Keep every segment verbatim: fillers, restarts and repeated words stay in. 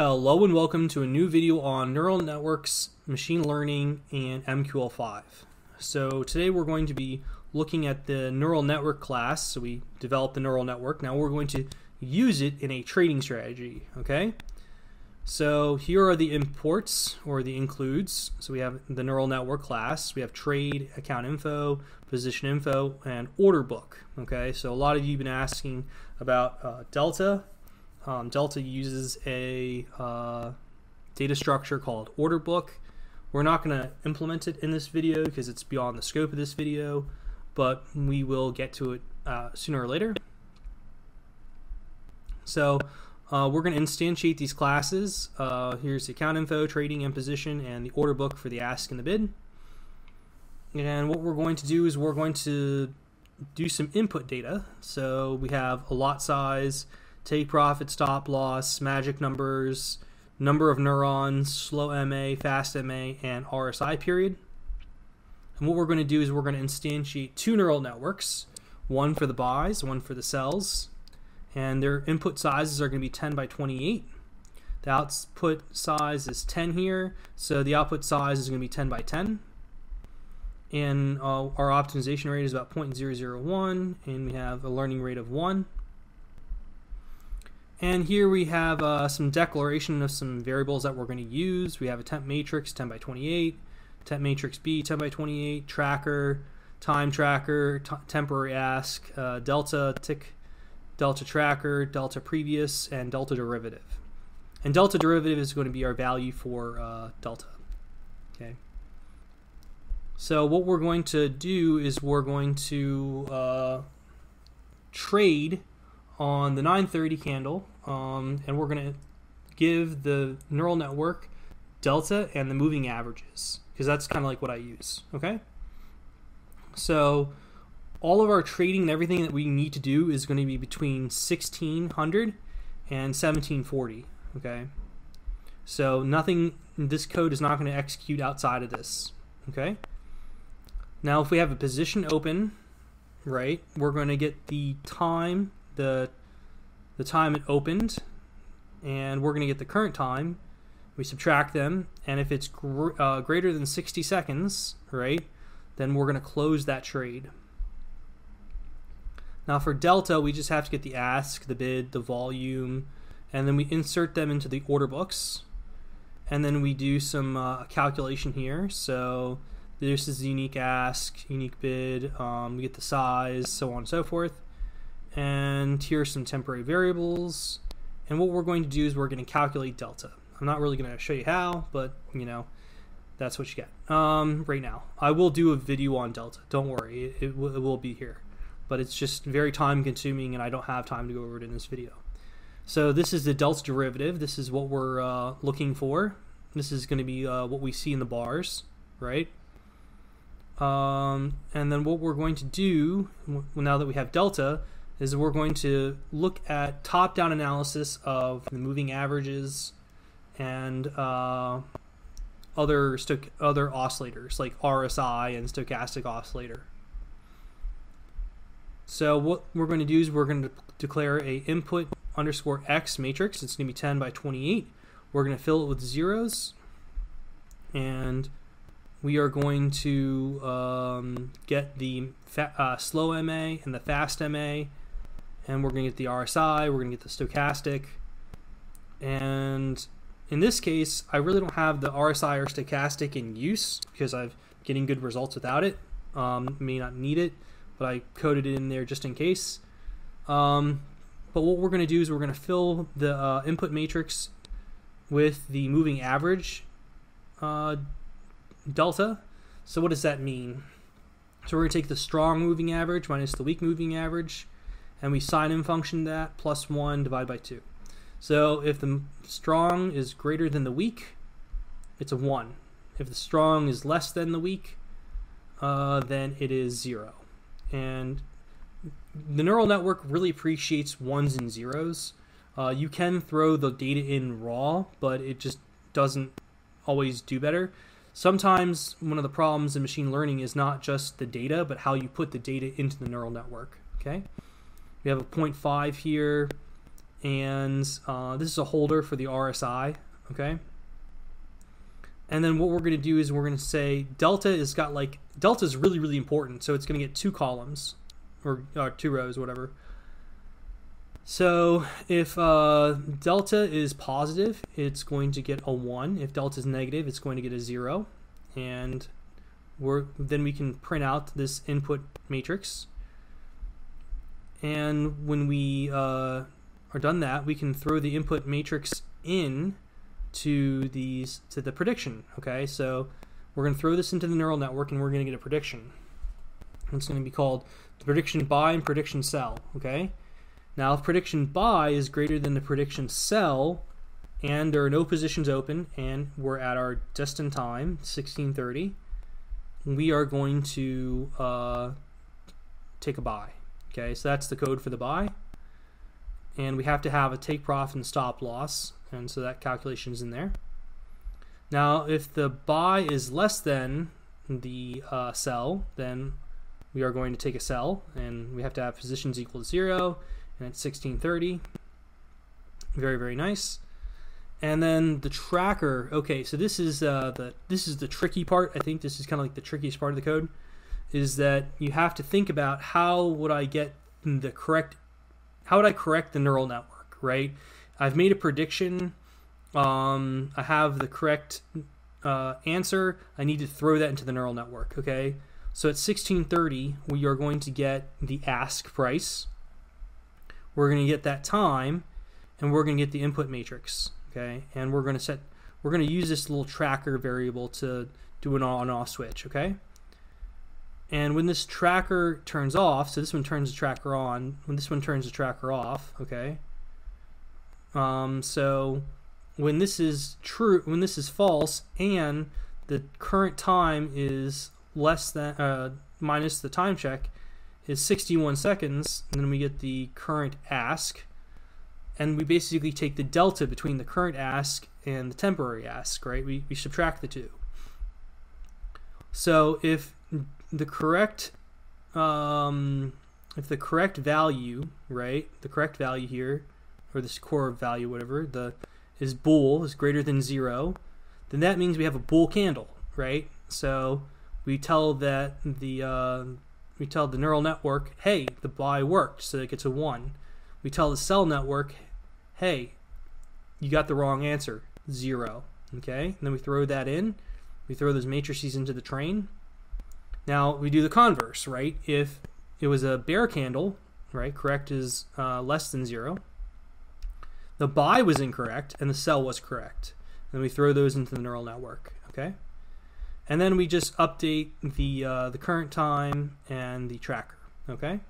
Hello and welcome to a new video on neural networks, machine learning, and M Q L five. So today we're going to be looking at the neural network class. So we developed the neural network. Now we're going to use it in a trading strategy, okay? So here are the imports or the includes. So we have the neural network class. We have trade, account info, position info, and order book, okay? So a lot of you have been asking about uh, Delta. Um, Delta uses a uh, data structure called order book. We're not going to implement it in this video because it's beyond the scope of this video, but we will get to it uh, sooner or later. So uh, we're going to instantiate these classes. Uh, here's the account info, trading and position, and the order book for the ask and the bid. And what we're going to do is we're going to do some input data. So we have a lot size, take profit, stop loss, magic numbers, number of neurons, slow M A, fast M A, and R S I period. And what we're going to do is we're going to instantiate two neural networks, one for the buys, one for the sells, and their input sizes are going to be ten by twenty-eight. The output size is ten here, so the output size is going to be ten by ten. And uh, our optimization rate is about zero point zero zero one, and we have a learning rate of one. And here we have uh, some declaration of some variables that we're going to use. We have a temp matrix ten by twenty-eight, temp matrix B ten by twenty-eight, tracker, time tracker, temporary ask, uh, delta tick, delta tracker, delta previous, and delta derivative. And delta derivative is going to be our value for uh, delta. Okay. So what we're going to do is we're going to uh, trade on the nine thirty candle, um, and we're going to give the neural network delta and the moving averages, because that's kind of like what I use, okay? So all of our trading and everything that we need to do is going to be between sixteen hundred and seventeen forty, okay? So nothing, this code is not going to execute outside of this, okay? Now if we have a position open, right, we're going to get the time, The, the time it opened, and we're going to get the current time. We subtract them, and if it's gr uh, greater than sixty seconds, right, then we're going to close that trade. Now for delta, we just have to get the ask, the bid, the volume, and then we insert them into the order books, and then we do some uh, calculation here. So this is the unique ask, unique bid, um, we get the size, so on and so forth. And here are some temporary variables, and what we're going to do is we're going to calculate delta. I'm not really going to show you how, but you know, that's what you get um, right now. I will do a video on delta, don't worry, it, it, w it will be here, but it's just very time consuming and I don't have time to go over it in this video. So this is the delta derivative. This is what we're uh, looking for. This is going to be uh, what we see in the bars, right? Um, and then what we're going to do now that we have delta is we're going to look at top-down analysis of the moving averages and uh, other stoch other oscillators like R S I and stochastic oscillator. So what we're going to do is we're going to declare a input underscore X matrix. It's going to be ten by twenty-eight. We're going to fill it with zeros, and we are going to um, get the fa uh, slow M A and the fast M A. And we're going to get the R S I, we're going to get the stochastic. And in this case, I really don't have the R S I or stochastic in use because I'm getting good results without it. Um, may not need it, but I coded it in there just in case. Um, but what we're going to do is we're going to fill the uh, input matrix with the moving average uh, delta. So what does that mean? So we're going to take the strong moving average minus the weak moving average, and we sine in function that plus one divided by two. So if the strong is greater than the weak, it's a one. If the strong is less than the weak, uh, then it is zero. And the neural network really appreciates ones and zeros. Uh, you can throw the data in raw, but it just doesn't always do better. Sometimes one of the problems in machine learning is not just the data, but how you put the data into the neural network, okay? We have a zero point five here, and uh, this is a holder for the R S I, okay? And then what we're gonna do is we're gonna say delta is got like, delta is really, really important. So it's gonna get two columns or uh, two rows, whatever. So if uh, delta is positive, it's going to get a one. If delta is negative, it's going to get a zero. And we're, then we can print out this input matrix. And when we uh, are done that, we can throw the input matrix in to these to the prediction. Okay, so we're going to throw this into the neural network, and we're going to get a prediction. It's going to be called the prediction by and prediction cell. Okay, now if prediction by is greater than the prediction cell, and there are no positions open, and we're at our destined time, sixteen thirty, we are going to uh, take a buy. Okay, so that's the code for the buy, and we have to have a take profit and stop loss, and so that calculation is in there. Now if the buy is less than the uh, sell, then we are going to take a sell, and we have to have positions equal to zero, and it's sixteen thirty. Very, very nice. And then the tracker. Okay, so this is uh, the this is the tricky part. I think this is kind of like the trickiest part of the code, is that you have to think about how would I get the correct, how would I correct the neural network, right? I've made a prediction. Um, I have the correct uh, answer. I need to throw that into the neural network. Okay, so at sixteen thirty, we are going to get the ask price. We're going to get that time, and we're going to get the input matrix. Okay, and we're going to set, we're going to use this little tracker variable to do an on-off switch. Okay. And when this tracker turns off, so this one turns the tracker on, when this one turns the tracker off, okay? Um, so when this is true, when this is false, and the current time is less than, uh, minus the time check, is sixty-one seconds, and then we get the current ask, and we basically take the delta between the current ask and the temporary ask, right? We, we subtract the two. So if the correct um, if the correct value, right, the correct value here, or this core value, whatever, the is bool is greater than zero, then that means we have a bull candle, right? So we tell that the uh, we tell the neural network, hey, the buy worked, so it gets a one. We tell the cell network, hey, you got the wrong answer, zero. Okay, and then we throw that in, we throw those matrices into the train. Now we do the converse, right? If it was a bear candle, right, correct is uh, less than zero. The buy was incorrect and the sell was correct. Then we throw those into the neural network, okay? And then we just update the, uh, the current time and the tracker, okay?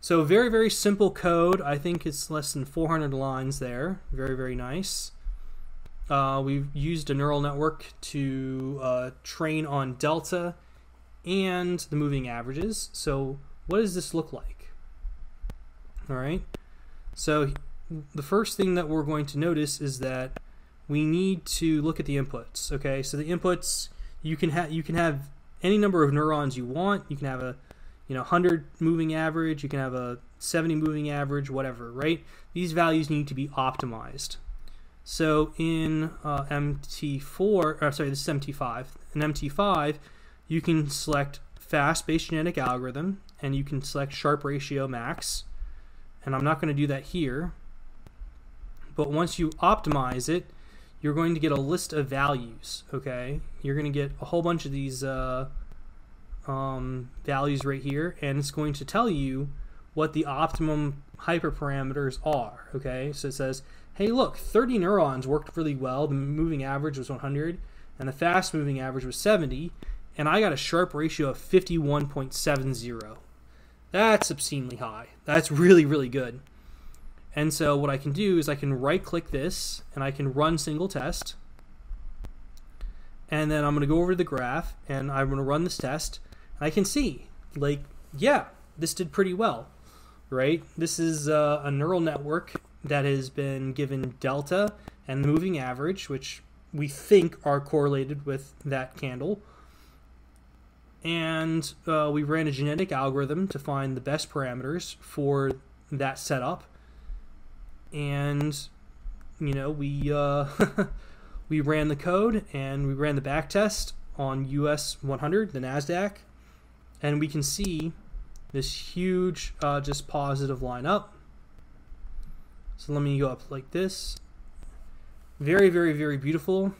So very, very simple code. I think it's less than four hundred lines there. Very, very nice. Uh, we've used a neural network to uh, train on delta and the moving averages. So what does this look like? All right, so the first thing that we're going to notice is that we need to look at the inputs. Okay, so the inputs, you can have you can have any number of neurons you want. You can have a you know one hundred moving average, you can have a seventy moving average, whatever, right? These values need to be optimized. So in uh, M T four, or sorry, this is M T five. In M T five, you can select fast-based genetic algorithm, and you can select sharp ratio max. And I'm not going to do that here. But once you optimize it, you're going to get a list of values. Okay, you're going to get a whole bunch of these uh, um, values right here, and it's going to tell you what the optimum hyperparameters are. Okay, so it says, hey, look, thirty neurons worked really well. The moving average was one hundred, and the fast moving average was seventy, and I got a sharp ratio of fifty-one point seven zero. That's obscenely high. That's really, really good. And so what I can do is I can right-click this, and I can run single test. And then I'm going to go over to the graph, and I'm going to run this test. And I can see, like, yeah, this did pretty well, right? This is uh, a neural network that has been given delta and the moving average, which we think are correlated with that candle. And uh, we ran a genetic algorithm to find the best parameters for that setup. and you know we uh, we ran the code and we ran the back test on U S one hundred, the NASDAQ, and we can see this huge uh, just positive line up. So let me go up like this. Very, very, very beautiful.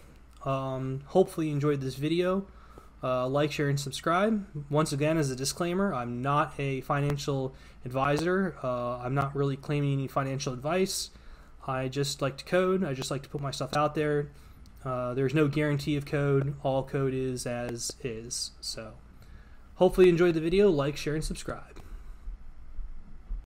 Um, hopefully you enjoyed this video. Uh, like, share, and subscribe. Once again, as a disclaimer, I'm not a financial advisor. Uh, I'm not really claiming any financial advice. I just like to code. I just like to put my stuff out there. Uh, there's no guarantee of code. All code is as is. So hopefully you enjoyed the video. Like, share, and subscribe.